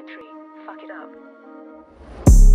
a tree, fuck it up.